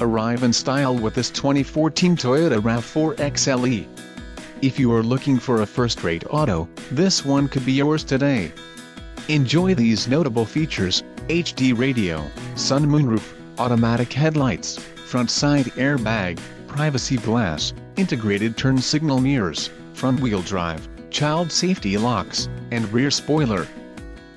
Arrive in style with this 2014 Toyota RAV4 XLE. If you are looking for a first-rate auto, this one could be yours today. Enjoy these notable features: HD radio, sun moonroof, automatic headlights, front side airbag, privacy glass, integrated turn signal mirrors, front-wheel drive, child safety locks, and rear spoiler.